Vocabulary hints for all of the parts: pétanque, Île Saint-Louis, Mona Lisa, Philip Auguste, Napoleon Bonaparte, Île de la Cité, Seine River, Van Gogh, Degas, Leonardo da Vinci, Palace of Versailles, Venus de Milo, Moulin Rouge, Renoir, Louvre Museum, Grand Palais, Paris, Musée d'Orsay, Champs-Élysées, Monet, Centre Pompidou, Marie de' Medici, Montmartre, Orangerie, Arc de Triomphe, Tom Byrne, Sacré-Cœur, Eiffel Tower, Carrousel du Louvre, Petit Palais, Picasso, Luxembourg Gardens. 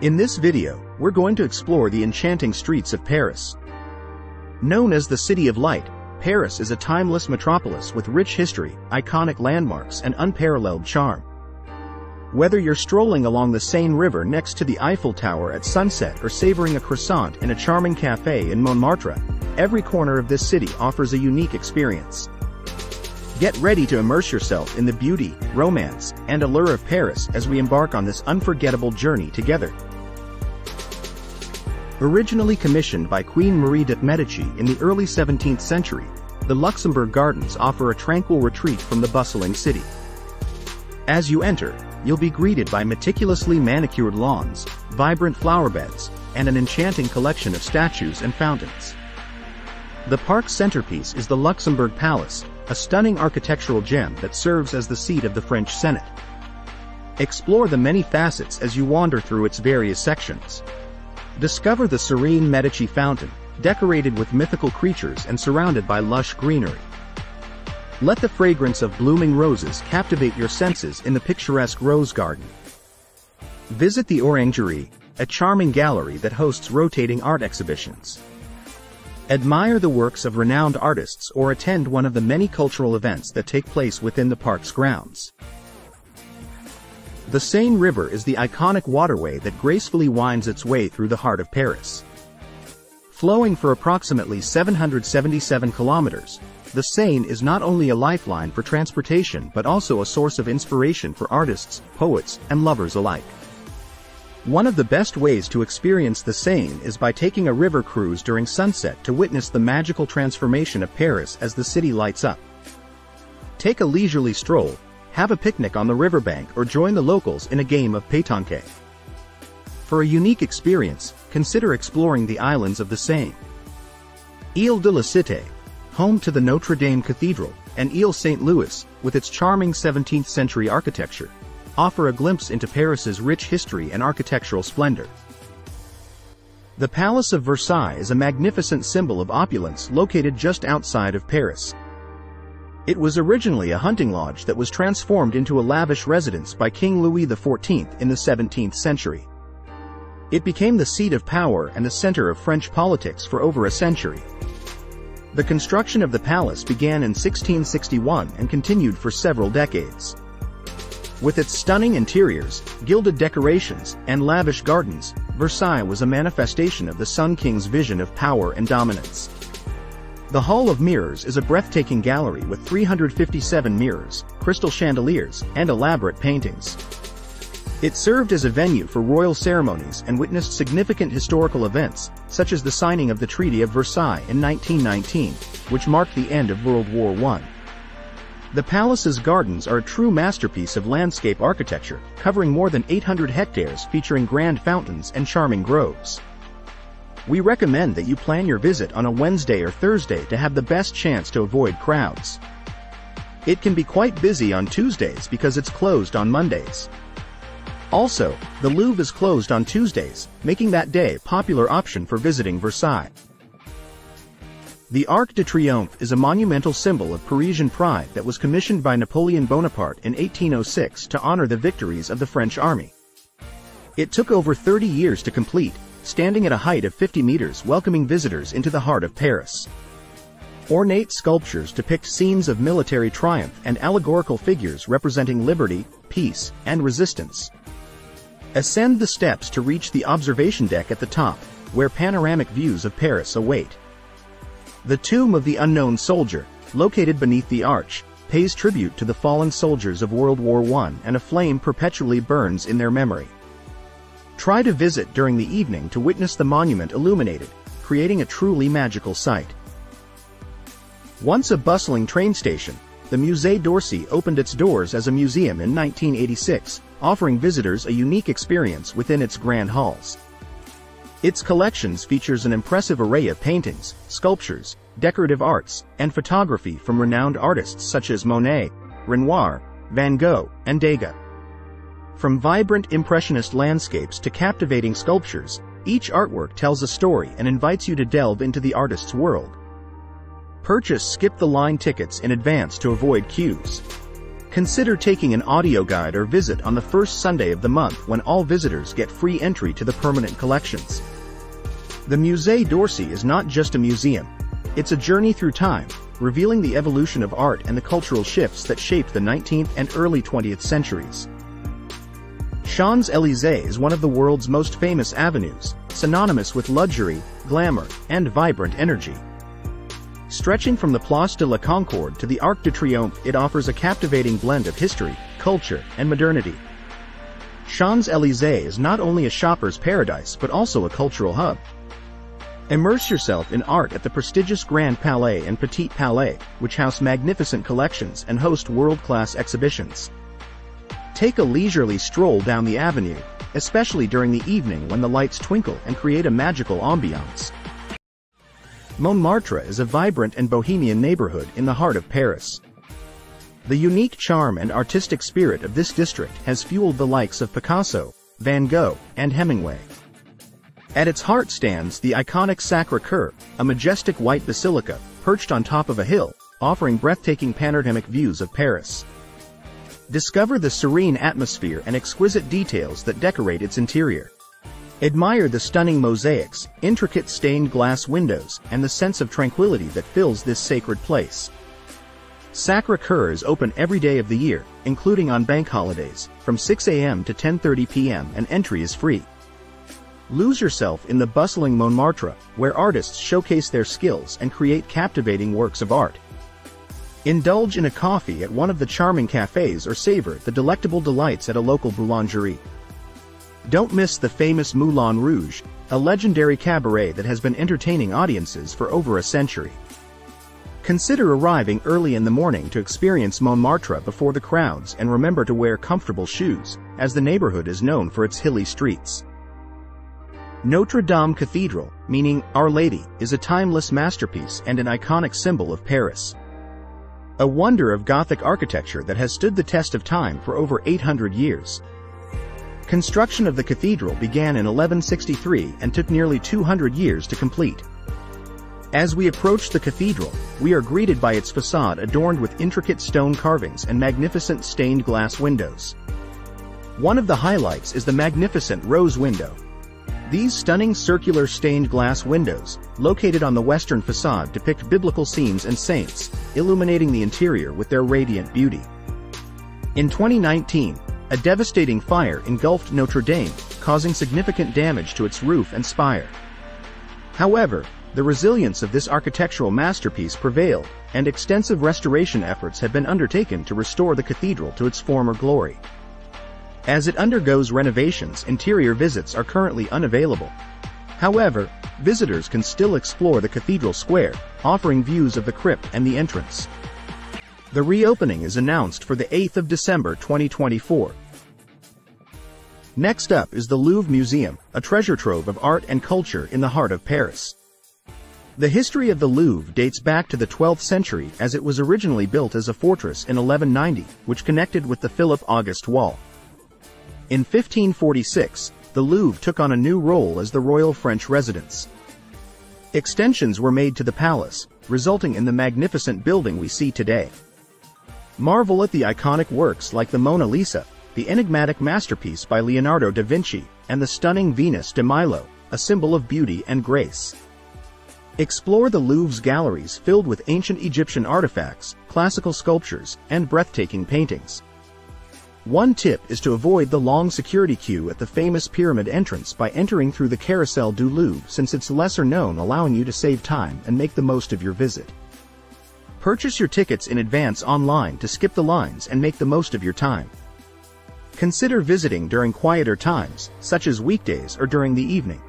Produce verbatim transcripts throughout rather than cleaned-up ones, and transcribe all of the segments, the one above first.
In this video, we're going to explore the enchanting streets of Paris. Known as the City of Light, Paris is a timeless metropolis with rich history, iconic landmarks, and unparalleled charm. Whether you're strolling along the Seine River next to the Eiffel Tower at sunset or savoring a croissant in a charming café in Montmartre, every corner of this city offers a unique experience. Get ready to immerse yourself in the beauty, romance, and allure of Paris as we embark on this unforgettable journey together. Originally commissioned by Queen Marie de' Medici in the early seventeenth century, the Luxembourg Gardens offer a tranquil retreat from the bustling city. As you enter, you'll be greeted by meticulously manicured lawns, vibrant flowerbeds, and an enchanting collection of statues and fountains. The park's centerpiece is the Luxembourg Palace, a stunning architectural gem that serves as the seat of the French Senate. Explore the many facets as you wander through its various sections. Discover the serene Medici Fountain, decorated with mythical creatures and surrounded by lush greenery. Let the fragrance of blooming roses captivate your senses in the picturesque rose garden. Visit the Orangerie, a charming gallery that hosts rotating art exhibitions. Admire the works of renowned artists or attend one of the many cultural events that take place within the park's grounds. The Seine River is the iconic waterway that gracefully winds its way through the heart of Paris. Flowing for approximately seven hundred seventy-seven kilometers, the Seine is not only a lifeline for transportation but also a source of inspiration for artists, poets, and lovers alike. One of the best ways to experience the Seine is by taking a river cruise during sunset to witness the magical transformation of Paris as the city lights up. Take a leisurely stroll, have a picnic on the riverbank, or join the locals in a game of pétanque. For a unique experience, consider exploring the islands of the Seine. Île de la Cité, home to the Notre Dame Cathedral, and Île Saint-Louis, with its charming seventeenth-century architecture, offer a glimpse into Paris's rich history and architectural splendor. The Palace of Versailles is a magnificent symbol of opulence located just outside of Paris. It was originally a hunting lodge that was transformed into a lavish residence by King Louis the fourteenth in the seventeenth century. It became the seat of power and the center of French politics for over a century. The construction of the palace began in sixteen sixty-one and continued for several decades. With its stunning interiors, gilded decorations, and lavish gardens, Versailles was a manifestation of the Sun King's vision of power and dominance. The Hall of Mirrors is a breathtaking gallery with three hundred fifty-seven mirrors, crystal chandeliers, and elaborate paintings. It served as a venue for royal ceremonies and witnessed significant historical events, such as the signing of the Treaty of Versailles in nineteen nineteen, which marked the end of World War One. The palace's gardens are a true masterpiece of landscape architecture, covering more than eight hundred hectares, featuring grand fountains and charming groves. We recommend that you plan your visit on a Wednesday or Thursday to have the best chance to avoid crowds. It can be quite busy on Tuesdays because it's closed on Mondays. Also, the Louvre is closed on Tuesdays, making that day a popular option for visiting Versailles. The Arc de Triomphe is a monumental symbol of Parisian pride that was commissioned by Napoleon Bonaparte in eighteen oh six to honor the victories of the French army. It took over thirty years to complete, standing at a height of fifty meters, welcoming visitors into the heart of Paris. Ornate sculptures depict scenes of military triumph and allegorical figures representing liberty, peace, and resistance. Ascend the steps to reach the observation deck at the top, where panoramic views of Paris await. The Tomb of the Unknown Soldier, located beneath the arch, pays tribute to the fallen soldiers of World War One, and a flame perpetually burns in their memory. Try to visit during the evening to witness the monument illuminated, creating a truly magical sight. Once a bustling train station, the Musée d'Orsay opened its doors as a museum in nineteen eighty-six, offering visitors a unique experience within its grand halls. Its collections features an impressive array of paintings, sculptures, decorative arts, and photography from renowned artists such as Monet, Renoir, Van Gogh, and Degas. From vibrant impressionist landscapes to captivating sculptures, each artwork tells a story and invites you to delve into the artist's world. Purchase skip-the-line tickets in advance to avoid queues. Consider taking an audio guide or visit on the first Sunday of the month when all visitors get free entry to the permanent collections. The Musée d'Orsay is not just a museum. It's a journey through time, revealing the evolution of art and the cultural shifts that shaped the nineteenth and early twentieth centuries. Champs-Élysées is one of the world's most famous avenues, synonymous with luxury, glamour, and vibrant energy. Stretching from the Place de la Concorde to the Arc de Triomphe, it offers a captivating blend of history, culture, and modernity. Champs-Élysées is not only a shopper's paradise but also a cultural hub. Immerse yourself in art at the prestigious Grand Palais and Petit Palais, which house magnificent collections and host world-class exhibitions. Take a leisurely stroll down the avenue, especially during the evening when the lights twinkle and create a magical ambiance. Montmartre is a vibrant and bohemian neighborhood in the heart of Paris. The unique charm and artistic spirit of this district has fueled the likes of Picasso, Van Gogh, and Hemingway. At its heart stands the iconic Sacré-Cœur, a majestic white basilica, perched on top of a hill, offering breathtaking panoramic views of Paris. Discover the serene atmosphere and exquisite details that decorate its interior. Admire the stunning mosaics, intricate stained glass windows, and the sense of tranquility that fills this sacred place. Sacré-Cœur is open every day of the year, including on bank holidays, from six a m to ten thirty p m and entry is free. Lose yourself in the bustling Montmartre, where artists showcase their skills and create captivating works of art. Indulge in a coffee at one of the charming cafes or savor the delectable delights at a local boulangerie. Don't miss the famous Moulin Rouge, a legendary cabaret that has been entertaining audiences for over a century. Consider arriving early in the morning to experience Montmartre before the crowds, and remember to wear comfortable shoes, as the neighborhood is known for its hilly streets. Notre Dame Cathedral, meaning Our Lady, is a timeless masterpiece and an iconic symbol of Paris. A wonder of Gothic architecture that has stood the test of time for over eight hundred years. Construction of the cathedral began in eleven sixty-three and took nearly two hundred years to complete. As we approach the cathedral, we are greeted by its facade adorned with intricate stone carvings and magnificent stained glass windows. One of the highlights is the magnificent rose window. These stunning circular stained glass windows, located on the western facade, depict biblical scenes and saints, illuminating the interior with their radiant beauty. In twenty nineteen, a devastating fire engulfed Notre Dame, causing significant damage to its roof and spire. However, the resilience of this architectural masterpiece prevailed, and extensive restoration efforts have been undertaken to restore the cathedral to its former glory. As it undergoes renovations, interior visits are currently unavailable. However, visitors can still explore the cathedral square, offering views of the crypt and the entrance. The reopening is announced for the eighth of December twenty twenty-four. Next up is the Louvre Museum, a treasure trove of art and culture in the heart of Paris. The history of the Louvre dates back to the twelfth century, as it was originally built as a fortress in eleven ninety, which connected with the Philip Auguste Wall. In fifteen forty-six, the Louvre took on a new role as the royal French residence. Extensions were made to the palace, resulting in the magnificent building we see today. Marvel at the iconic works like the Mona Lisa, the enigmatic masterpiece by Leonardo da Vinci, and the stunning Venus de Milo, a symbol of beauty and grace. Explore the Louvre's galleries filled with ancient Egyptian artifacts, classical sculptures, and breathtaking paintings. One tip is to avoid the long security queue at the famous pyramid entrance by entering through the Carrousel du Louvre, since it's lesser known, allowing you to save time and make the most of your visit. Purchase your tickets in advance online to skip the lines and make the most of your time. Consider visiting during quieter times, such as weekdays or during the evening.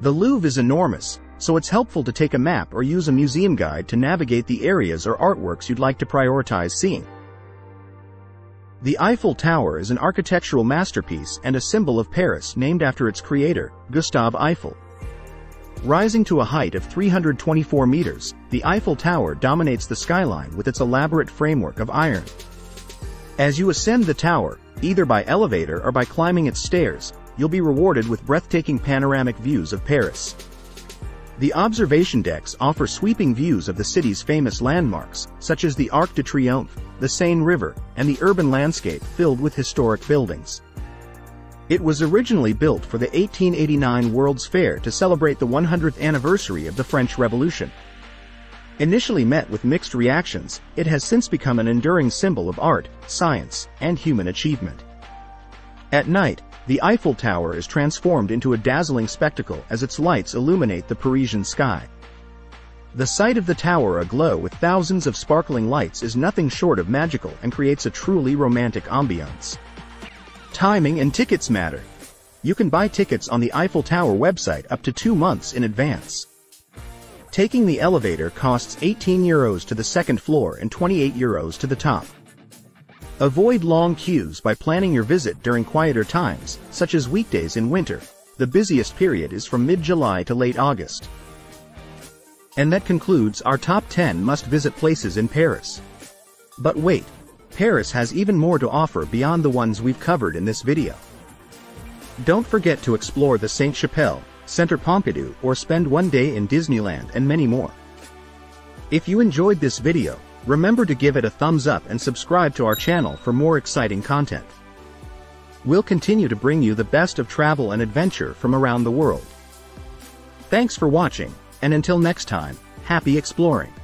The Louvre is enormous, so it's helpful to take a map or use a museum guide to navigate the areas or artworks you'd like to prioritize seeing. The Eiffel Tower is an architectural masterpiece and a symbol of Paris, named after its creator, Gustave Eiffel. Rising to a height of three hundred twenty-four meters, the Eiffel Tower dominates the skyline with its elaborate framework of iron. As you ascend the tower, either by elevator or by climbing its stairs, you'll be rewarded with breathtaking panoramic views of Paris. The observation decks offer sweeping views of the city's famous landmarks, such as the Arc de Triomphe, the Seine River, and the urban landscape filled with historic buildings. It was originally built for the eighteen eighty-nine World's Fair to celebrate the one hundredth anniversary of the French Revolution. Initially met with mixed reactions, it has since become an enduring symbol of art, science, and human achievement. At night, the Eiffel Tower is transformed into a dazzling spectacle as its lights illuminate the Parisian sky. The sight of the tower aglow with thousands of sparkling lights is nothing short of magical and creates a truly romantic ambiance. Timing and tickets matter. You can buy tickets on the Eiffel Tower website up to two months in advance. Taking the elevator costs eighteen euros to the second floor and twenty-eight euros to the top. Avoid long queues by planning your visit during quieter times, such as weekdays in winter. The busiest period is from mid-July to late August. And that concludes our top ten must-visit places in Paris. But wait! Paris has even more to offer beyond the ones we've covered in this video. Don't forget to explore the Saint-Chapelle, Centre Pompidou, or spend one day in Disneyland and many more. If you enjoyed this video, remember to give it a thumbs up and subscribe to our channel for more exciting content. We'll continue to bring you the best of travel and adventure from around the world. Thanks for watching, and until next time, happy exploring!